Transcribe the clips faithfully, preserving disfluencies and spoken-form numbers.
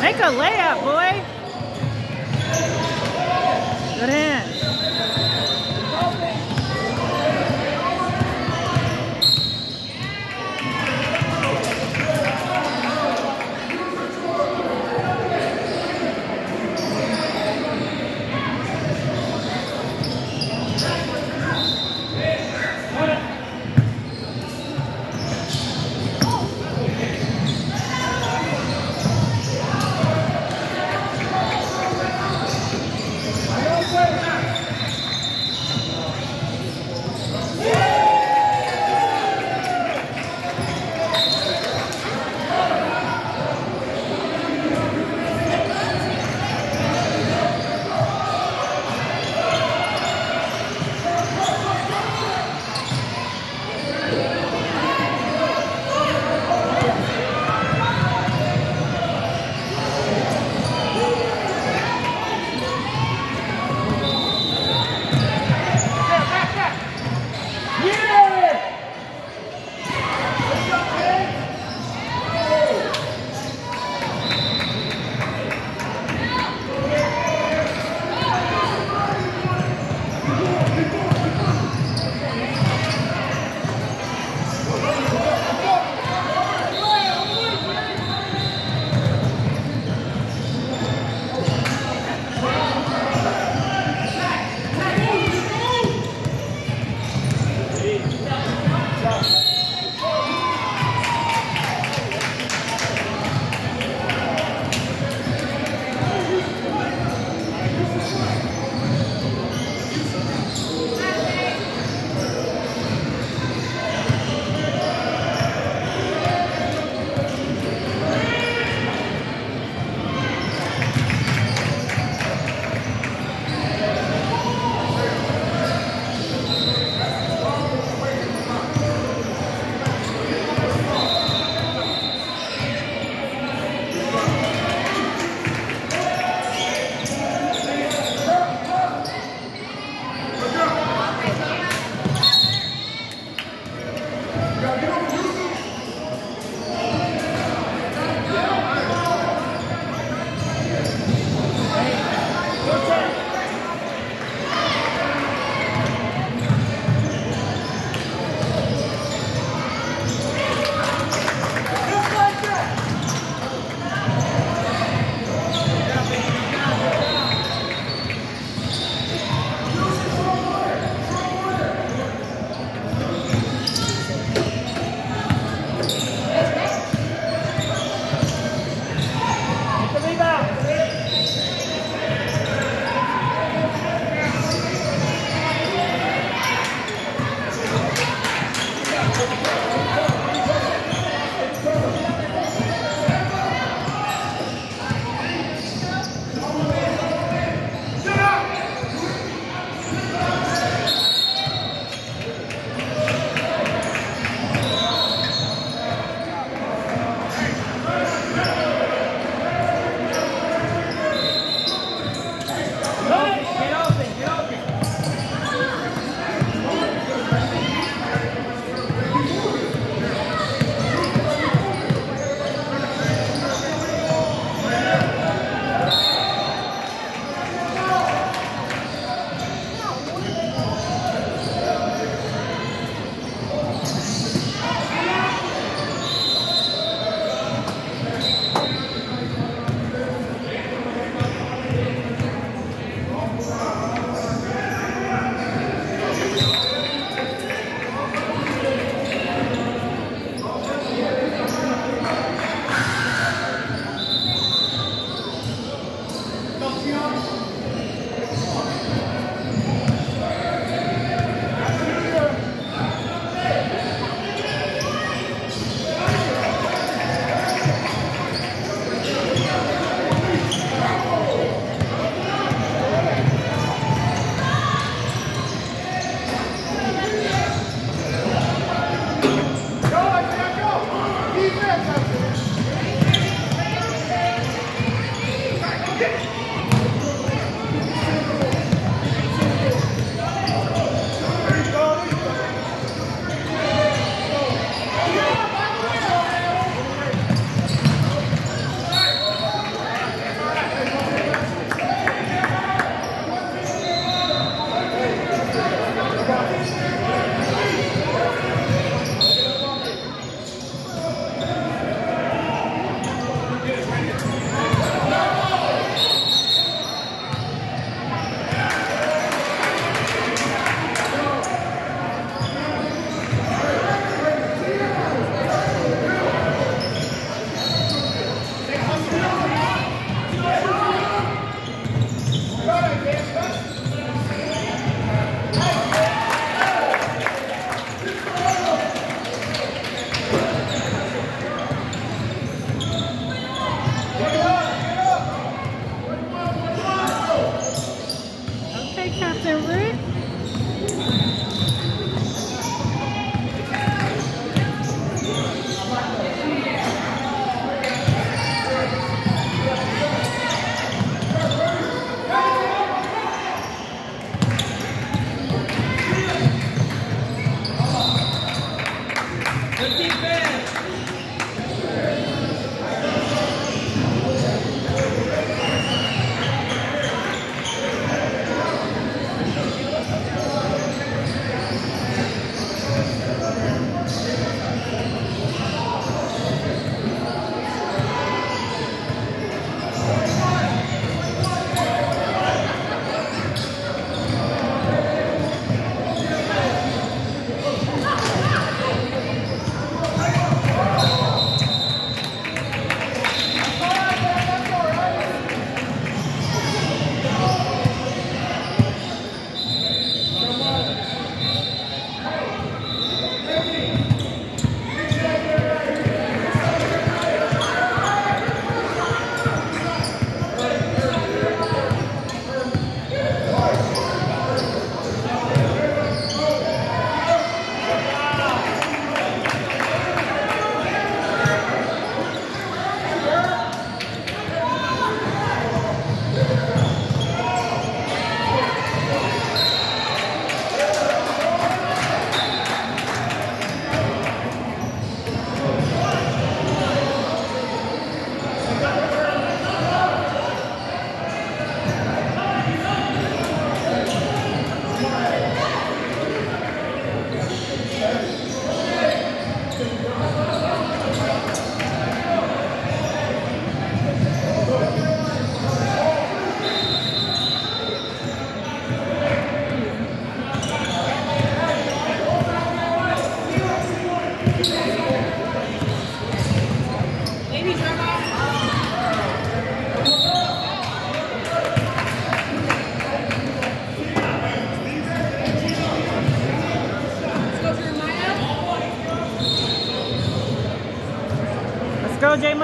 Make a layup, boy.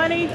money?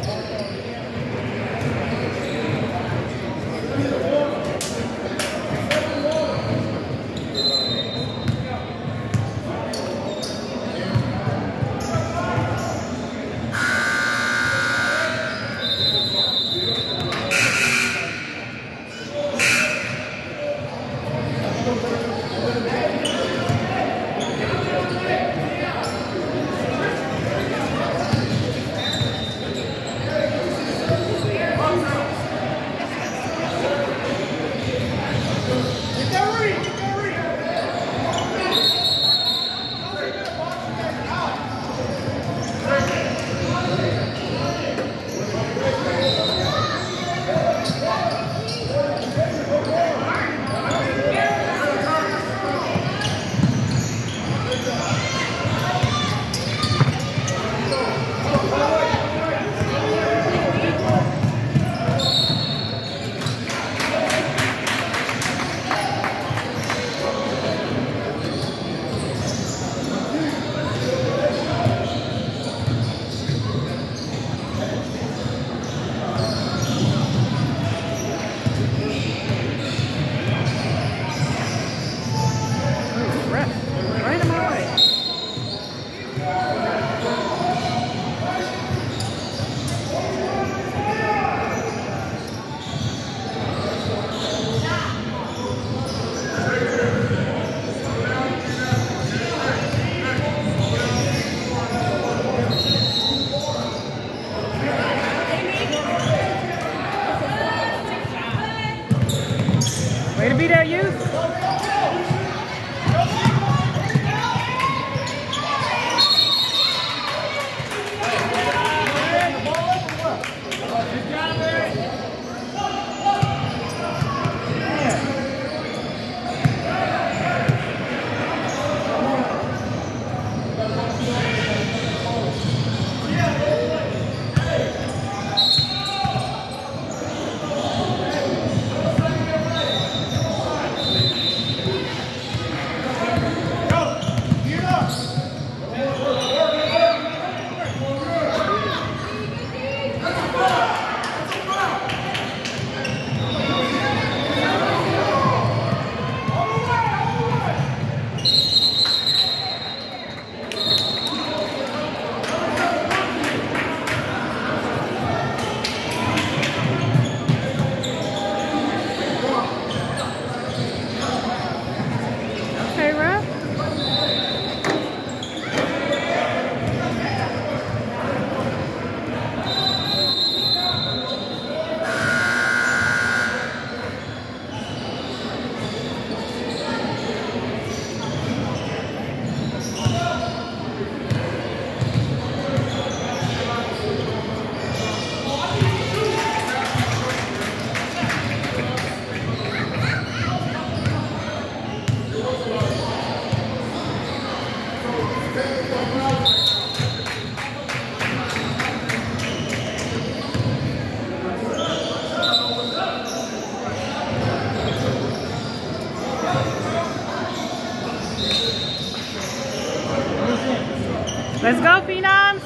Let's go, Phenoms!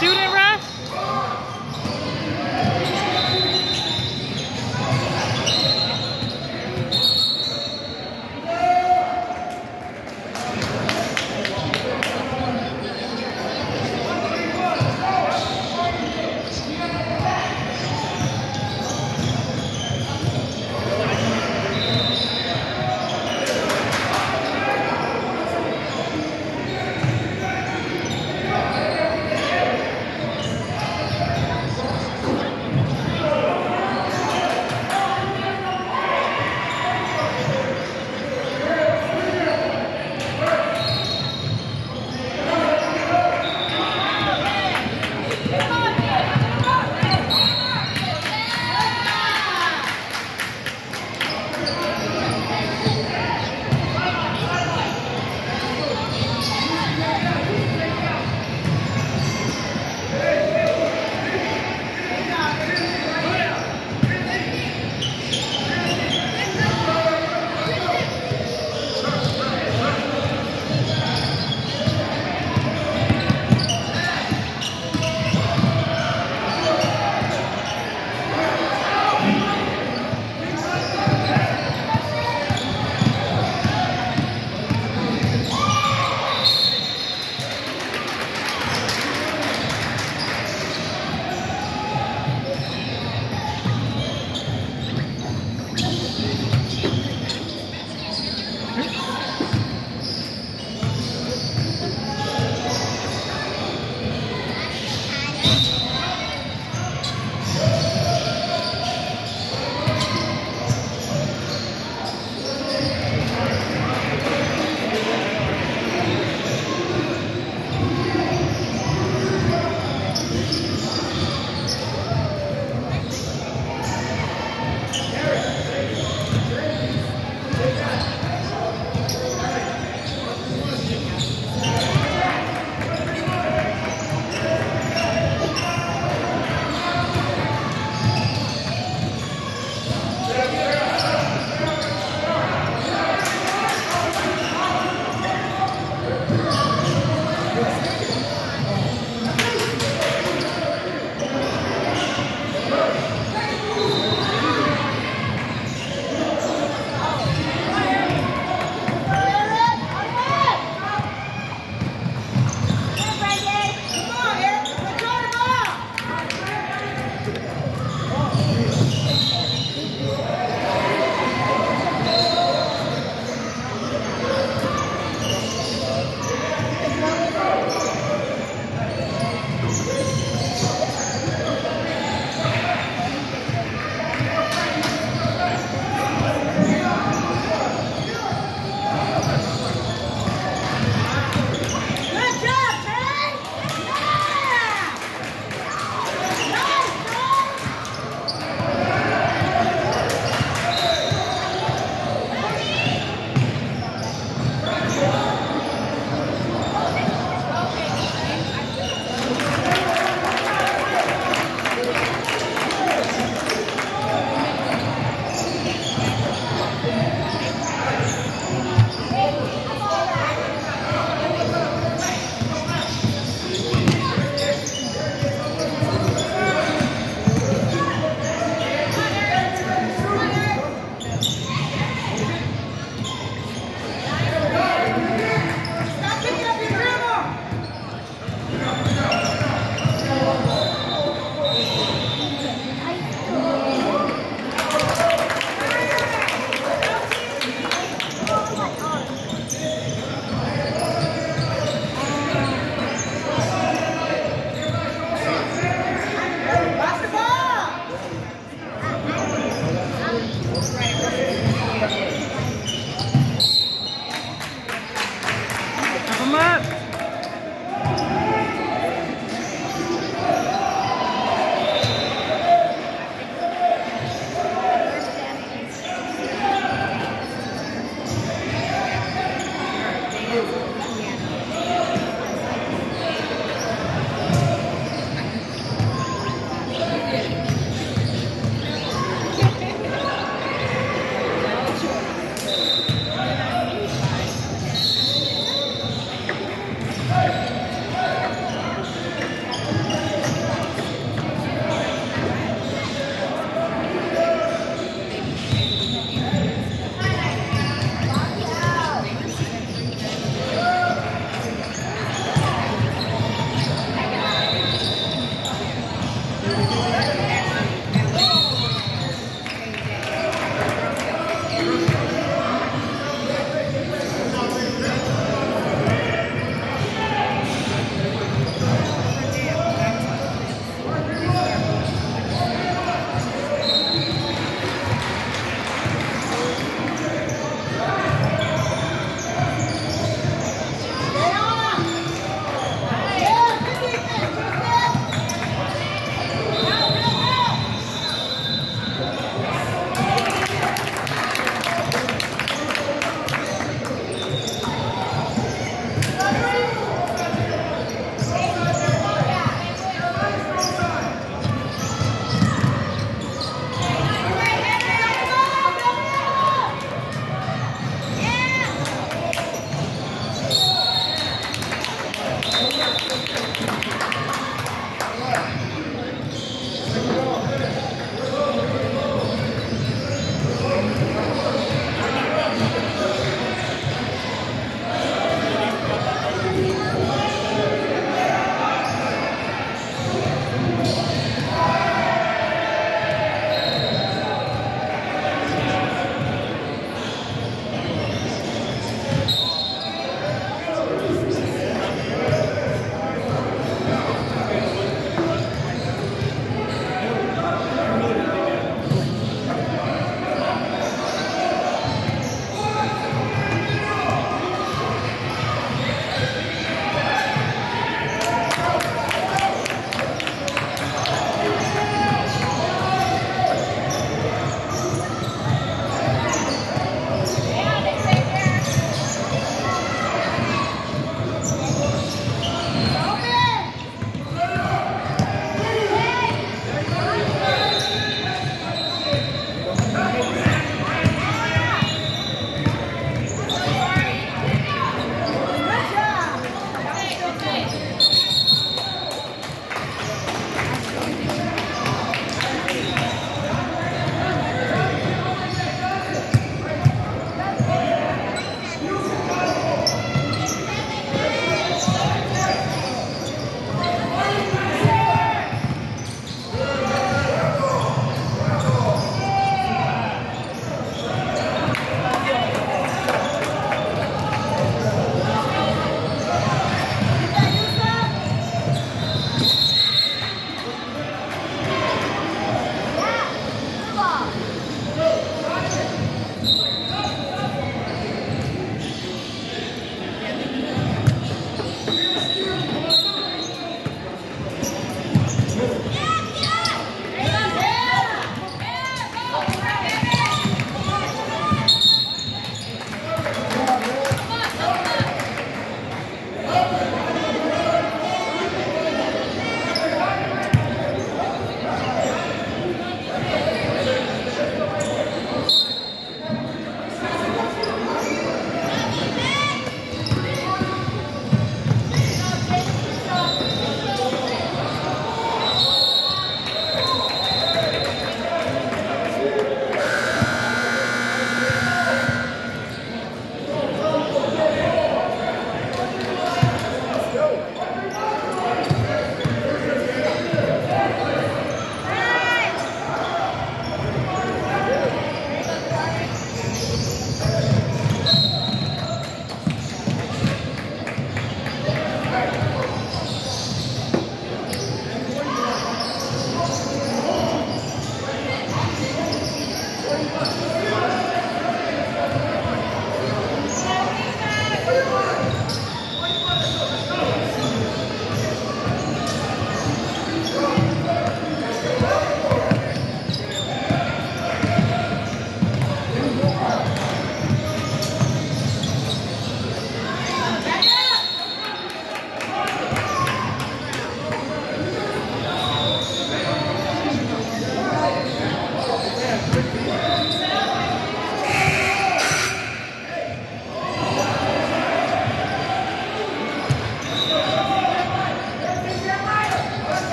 shoot it, Russ?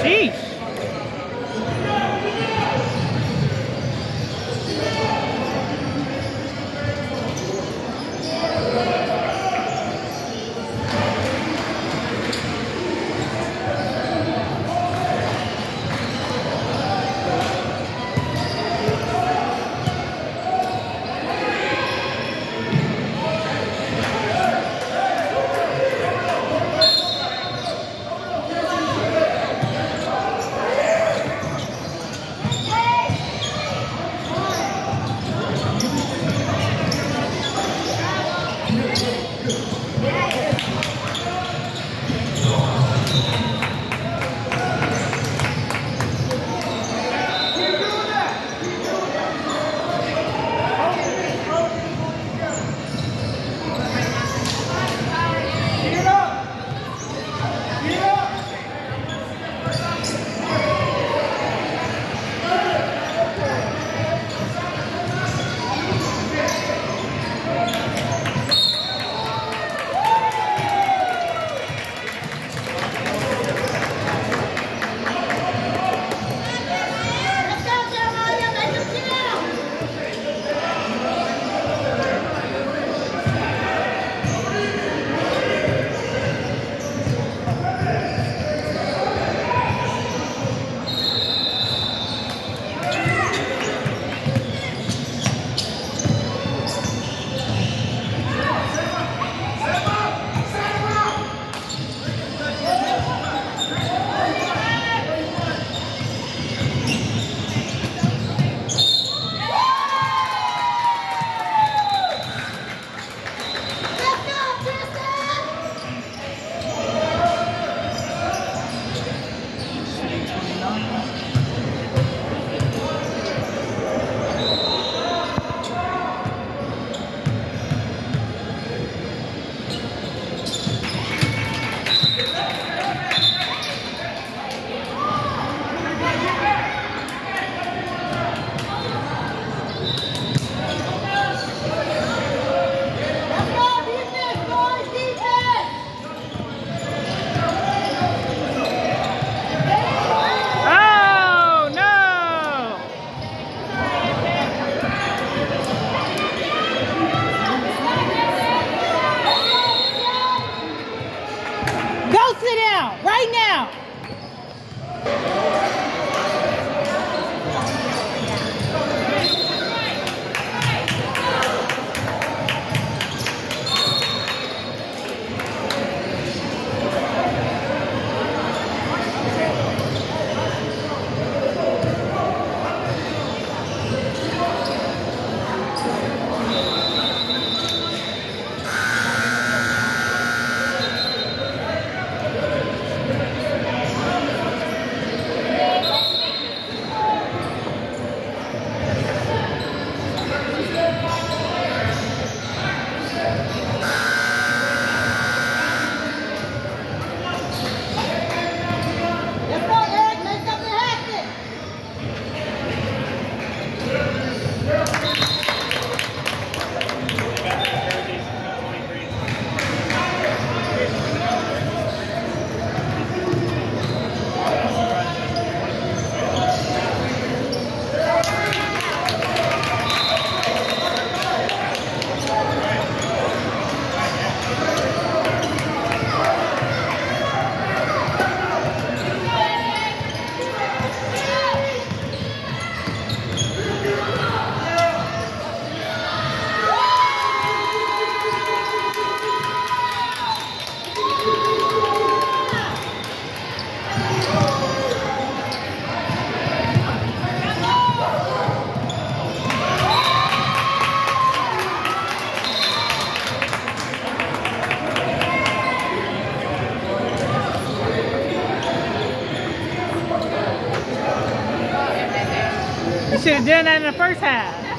Sheesh. Should have done that in the first half.